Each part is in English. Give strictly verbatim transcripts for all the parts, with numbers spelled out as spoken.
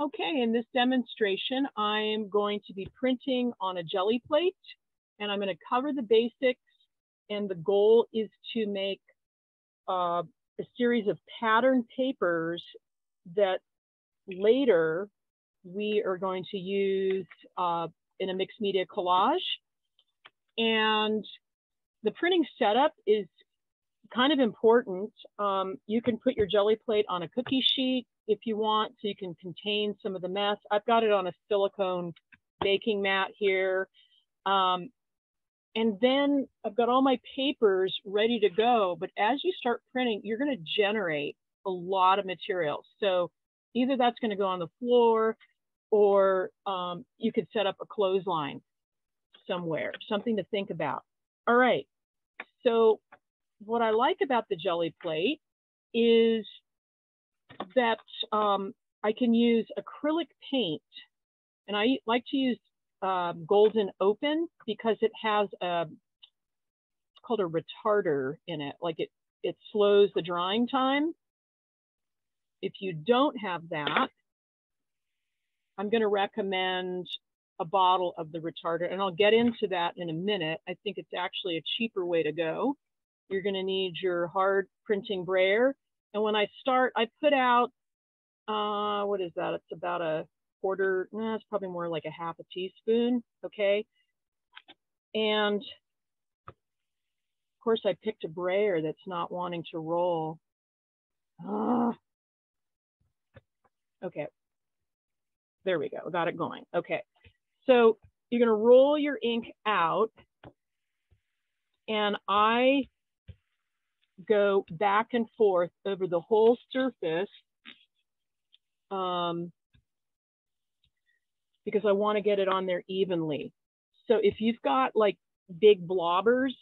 Okay, in this demonstration, I am going to be printing on a jelly plate, and I'm going to cover the basics, and the goal is to make uh, a series of pattern papers that later we are going to use uh, in a mixed media collage. And the printing setup is kind of important. Um, you can put your jelly plate on a cookie sheet if you want, so you can contain some of the mess. I've got it on a silicone baking mat here. Um, and then I've got all my papers ready to go. But as you start printing, you're going to generate a lot of material. So either that's going to go on the floor, or um, you could set up a clothesline somewhere, something to think about. All right. So what I like about the jelly plate is that um, I can use acrylic paint, and I like to use uh, Golden Open because it has a, it's called a retarder in it. Like it, it slows the drying time. If you don't have that, I'm going to recommend a bottle of the retarder, and I'll get into that in a minute. I think it's actually a cheaper way to go. You're going to need your hard printing brayer. And when I start, I put out, uh, what is that? It's about a quarter, nah, it's probably more like a half a teaspoon, okay? And of course I picked a brayer that's not wanting to roll. Ah. Okay, there we go, got it going. Okay, so you're gonna roll your ink out, and I go back and forth over the whole surface um, because I want to get it on there evenly. So if you've got like big blobbers,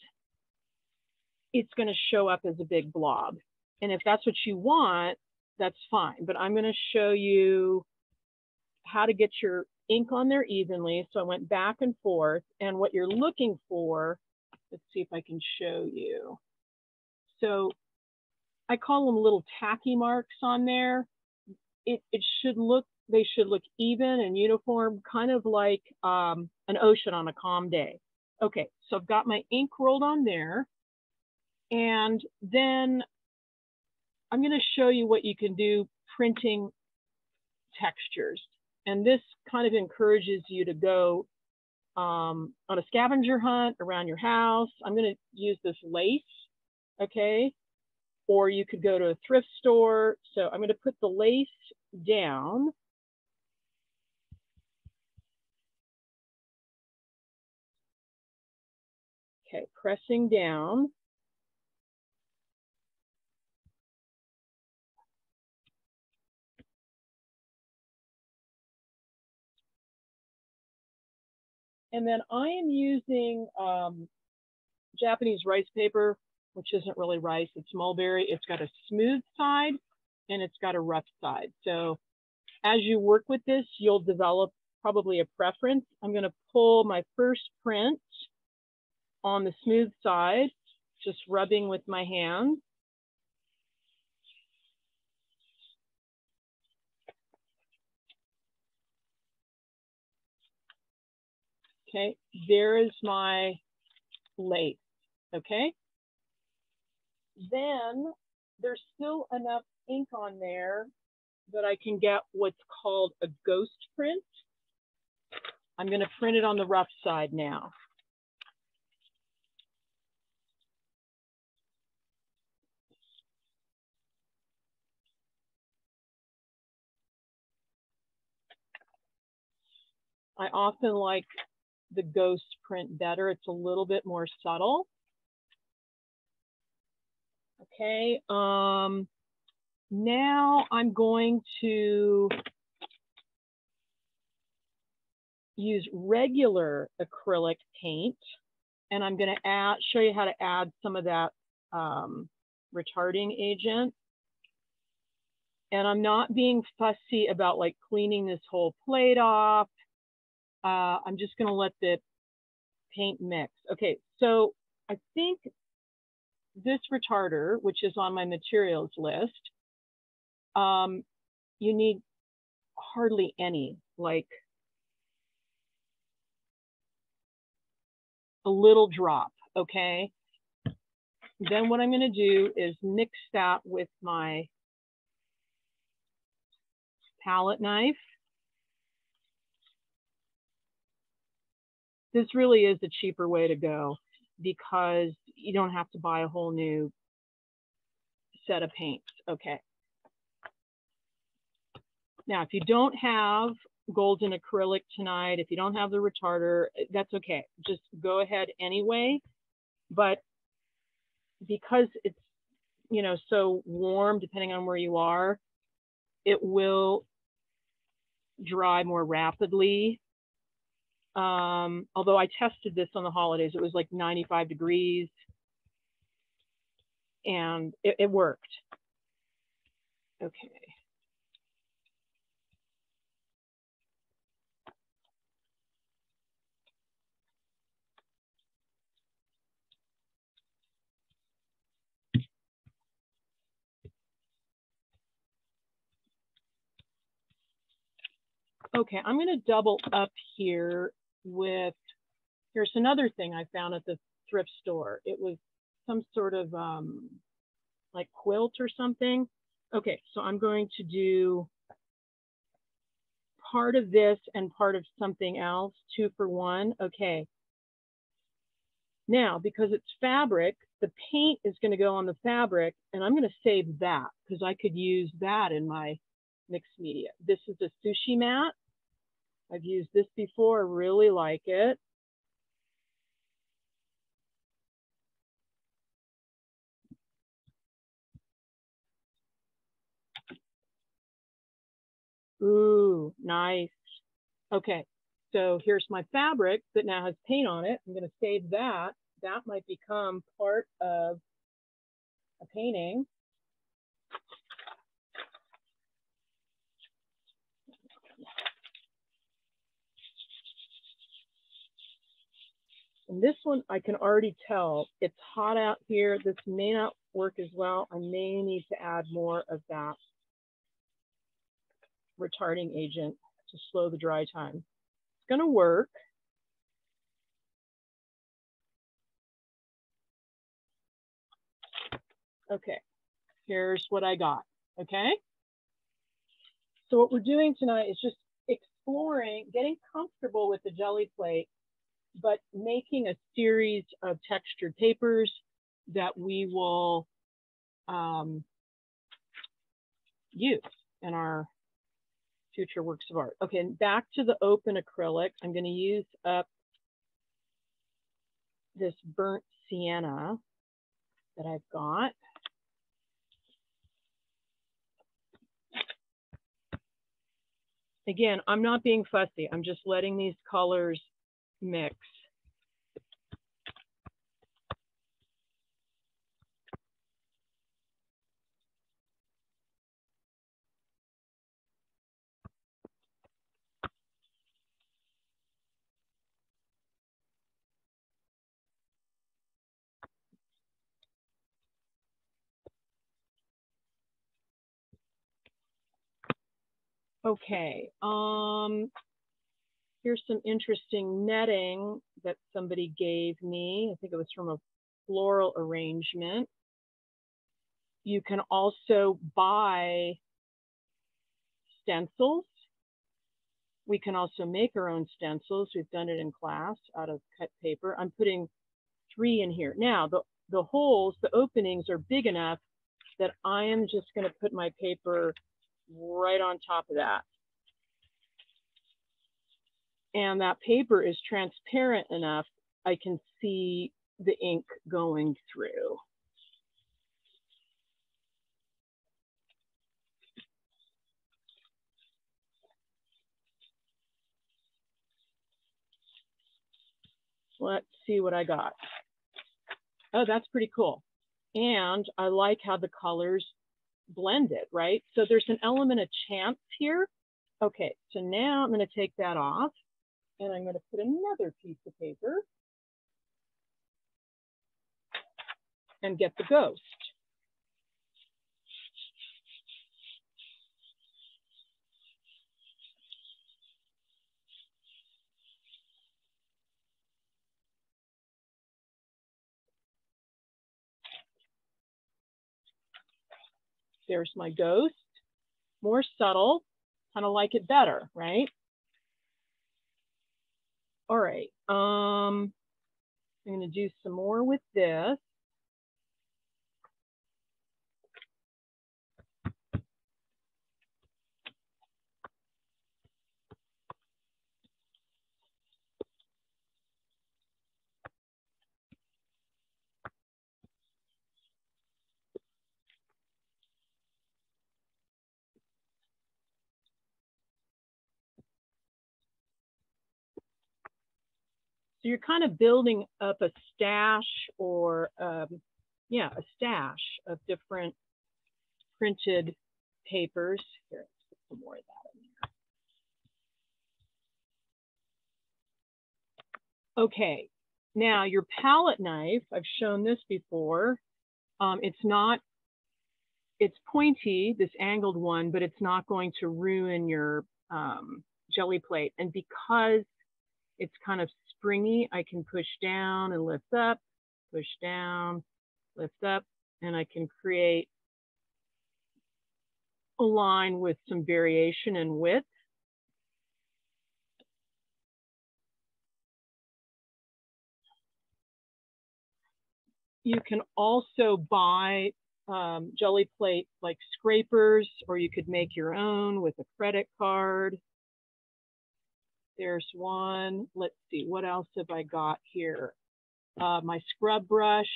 it's going to show up as a big blob. And if that's what you want, that's fine. But I'm going to show you how to get your ink on there evenly. So I went back and forth, and what you're looking for, let's see if I can show you. So I call them little tacky marks on there. It, it should look, they should look even and uniform, kind of like um, an ocean on a calm day. Okay, so I've got my ink rolled on there. And then I'm gonna show you what you can do printing textures. And this kind of encourages you to go um, on a scavenger hunt around your house. I'm gonna use this lace. Okay, or you could go to a thrift store. So I'm going to put the lace down. Okay, pressing down. And then I am using um, Japanese rice paper, which isn't really rice, it's mulberry. It's got a smooth side and it's got a rough side. So as you work with this, you'll develop probably a preference. I'm gonna pull my first print on the smooth side, just rubbing with my hand. Okay, there is my lace, okay? Then there's still enough ink on there that I can get what's called a ghost print. I'm going to print it on the rough side now. I often like the ghost print better. It's a little bit more subtle. Okay, um, now I'm going to use regular acrylic paint, and I'm going to add, show you how to add some of that um, retarding agent. And I'm not being fussy about like cleaning this whole plate off. Uh, I'm just going to let the paint mix. Okay, so I think this retarder, which is on my materials list, um, you need hardly any, like a little drop, okay? Then what I'm gonna do is mix that with my palette knife. This really is the cheaper way to go because you don't have to buy a whole new set of paints, okay? Now, if you don't have Golden Acrylic tonight, if you don't have the retarder, that's okay. Just go ahead anyway. But because it's, you know, so warm, depending on where you are, it will dry more rapidly. Um, although I tested this on the holidays, it was like ninety-five degrees and it, it worked. Okay. Okay, I'm gonna double up here with, here's another thing I found at the thrift store. It was some sort of um, like quilt or something. Okay, so I'm going to do part of this and part of something else, two for one, okay. Now, because it's fabric, the paint is gonna go on the fabric and I'm gonna save that because I could use that in my mixed media. This is a sushi mat. I've used this before, I really like it. Ooh, nice. Okay, so here's my fabric that now has paint on it. I'm gonna save that. That might become part of a painting. And this one, I can already tell it's hot out here. This may not work as well. I may need to add more of that retarding agent to slow the dry time. It's gonna work. Okay, here's what I got, okay? So what we're doing tonight is just exploring, getting comfortable with the Gelli plate, but making a series of textured papers that we will um, use in our future works of art. Okay, and back to the open acrylic. I'm gonna use up this burnt sienna that I've got. Again, I'm not being fussy. I'm just letting these colors mix. Okay, um, here's some interesting netting that somebody gave me. I think it was from a floral arrangement. You can also buy stencils. We can also make our own stencils. We've done it in class out of cut paper. I'm putting three in here. Now, the, the holes, the openings are big enough that I am just gonna put my paper right on top of that. And that paper is transparent enough, I can see the ink going through. Let's see what I got. Oh, that's pretty cool. And I like how the colors blended, right? So there's an element of chance here. Okay, so now I'm going to take that off. And I'm going to put another piece of paper and get the ghost. There's my ghost, more subtle, kind of like it better, right? All right, um, I'm gonna do some more with this. So you're kind of building up a stash or, um, yeah, a stash of different printed papers. Here, let's put some more of that in there. Okay, now your palette knife, I've shown this before. Um, it's not, it's pointy, this angled one, but it's not going to ruin your um, Gelli plate. And because it's kind of springy, I can push down and lift up, push down, lift up, and I can create a line with some variation in width. You can also buy um, Gelli plate like scrapers, or you could make your own with a credit card. There's one. Let's see, what else have I got here? Uh, my scrub brush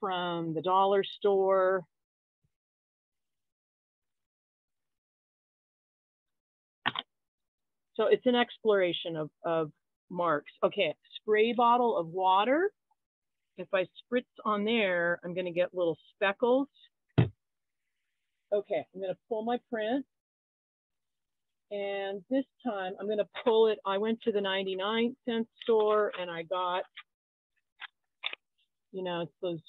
from the dollar store. So it's an exploration of, of marks. Okay, spray bottle of water. If I spritz on there, I'm gonna get little speckles. Okay, I'm gonna pull my print. And this time I'm going to pull it. I went to the ninety-nine cent store and I got, you know, it's those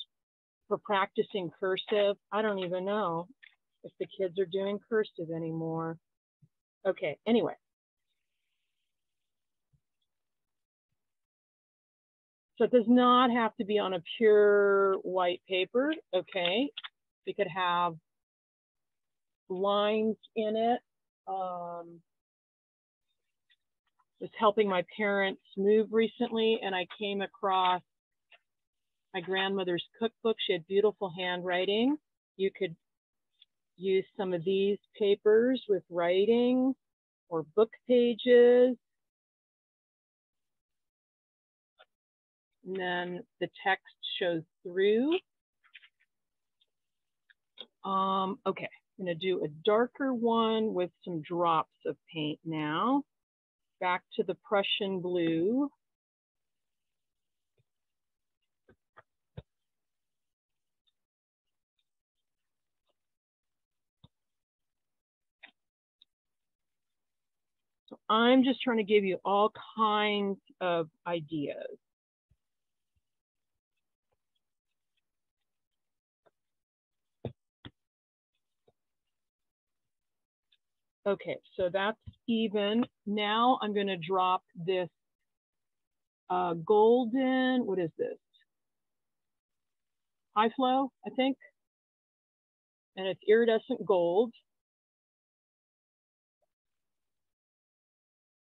for practicing cursive. I don't even know if the kids are doing cursive anymore. Okay, anyway. So it does not have to be on a pure white paper, okay? It could have lines in it. Um, was helping my parents move recently, and I came across my grandmother's cookbook. She had beautiful handwriting. You could use some of these papers with writing or book pages. And then the text shows through. Um, okay. I'm going to do a darker one with some drops of paint now. Back to the Prussian blue. So I'm just trying to give you all kinds of ideas. Okay, so that's even. Now I'm going to drop this uh, golden, what is this? High flow, I think. And it's iridescent gold.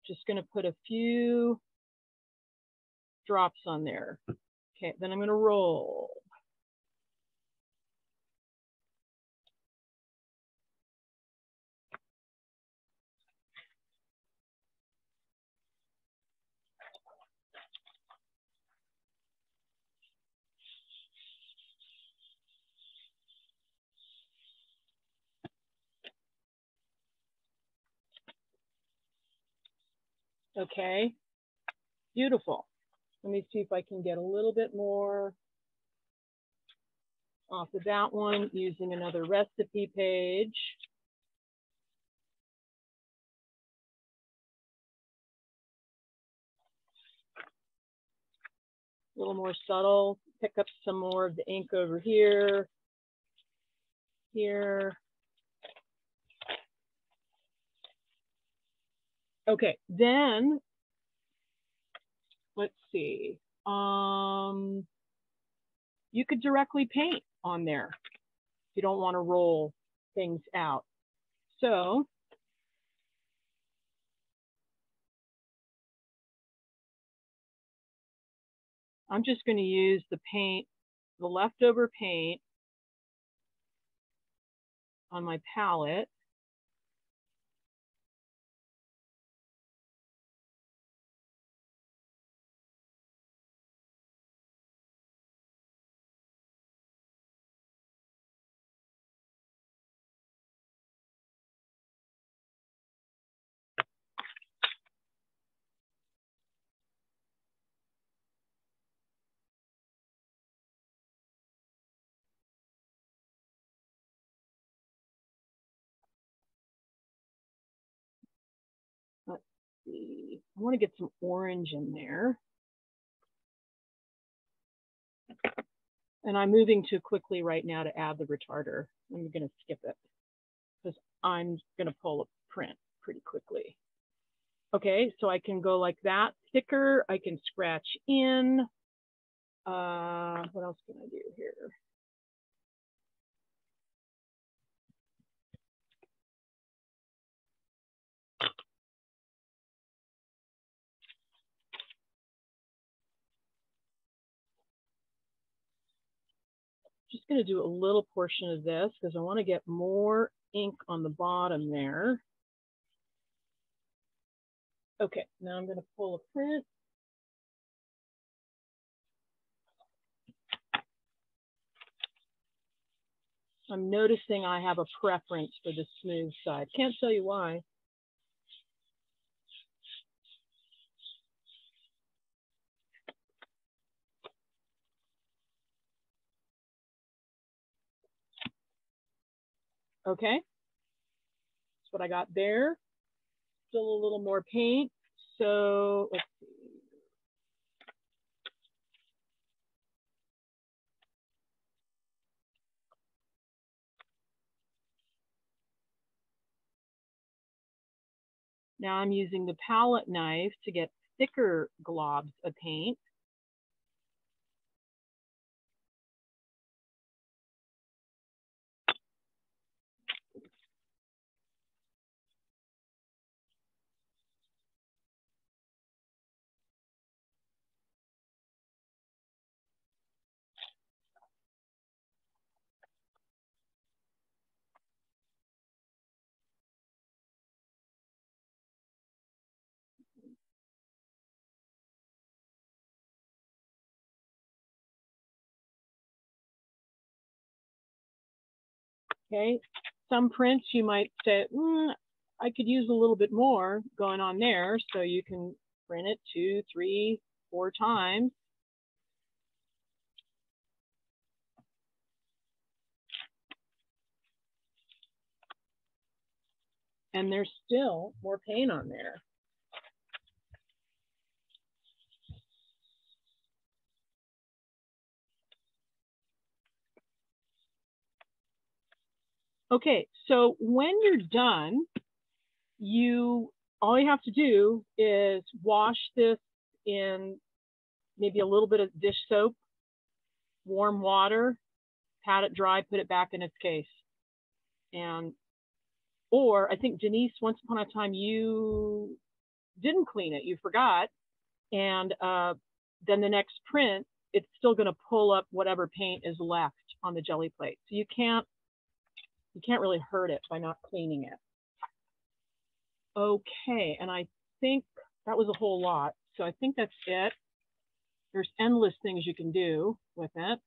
Just going to put a few drops on there. Okay, then I'm going to roll. Okay, beautiful. Let me see if I can get a little bit more off of that one using another recipe page. A little more subtle, pick up some more of the ink over here, here. Okay, then let's see. Um, you could directly paint on there if you don't want to roll things out. So I'm just going to use the paint, the leftover paint on my palette. I want to get some orange in there. And I'm moving too quickly right now to add the retarder. I'm going to skip it because I'm going to pull a print pretty quickly. Okay, so I can go like that, thicker. I can scratch in. Uh, what else can I do here? Just going to do a little portion of this because I want to get more ink on the bottom there. Okay, now I'm going to pull a print. I'm noticing I have a preference for the smooth side. Can't tell you why. Okay, that's what I got there. Still a little more paint. So let's see. Now I'm using the palette knife to get thicker globs of paint. Okay, some prints you might say, mm, I could use a little bit more going on there. So you can print it two, three, four times. And there's still more paint on there. Okay, so when you're done, you all you have to do is wash this in maybe a little bit of dish soap, warm water, pat it dry, put it back in its case. And, or I think Denise, once upon a time, you didn't clean it, you forgot. And uh, then the next print, it's still gonna pull up whatever paint is left on the Gelli plate. So you can't, You can't really hurt it by not cleaning it. Okay, and I think that was a whole lot. So I think that's it. There's endless things you can do with it.